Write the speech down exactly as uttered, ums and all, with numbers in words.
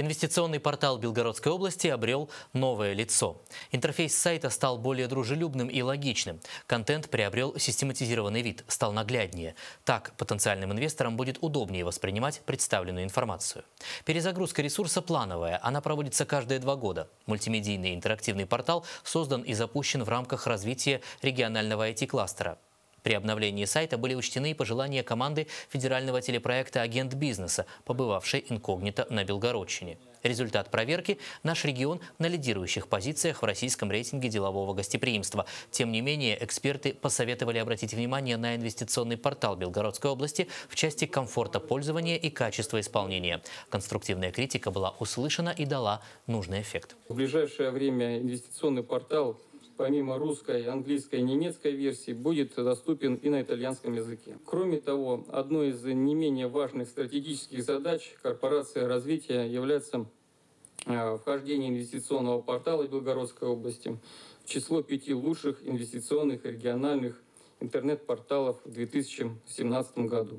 Инвестиционный портал Белгородской области обрел новое лицо. Интерфейс сайта стал более дружелюбным и логичным. Контент приобрел систематизированный вид, стал нагляднее. Так потенциальным инвесторам будет удобнее воспринимать представленную информацию. Перезагрузка ресурса плановая, она проводится каждые два года. Мультимедийный интерактивный портал создан и запущен в рамках развития регионального ай ти-кластера. При обновлении сайта были учтены пожелания команды федерального телепроекта «Агент бизнеса», побывавшей инкогнито на Белгородчине. Результат проверки – наш регион на лидирующих позициях в российском рейтинге делового гостеприимства. Тем не менее, эксперты посоветовали обратить внимание на инвестиционный портал Белгородской области в части комфорта пользования и качества исполнения. Конструктивная критика была услышана и дала нужный эффект. В ближайшее время инвестиционный портал помимо русской, английской и немецкой версии, будет доступен и на итальянском языке. Кроме того, одной из не менее важных стратегических задач корпорации «Развитие» является вхождение инвестиционного портала Белгородской области в число пяти лучших инвестиционных и региональных интернет-порталов в две тысячи семнадцатом году.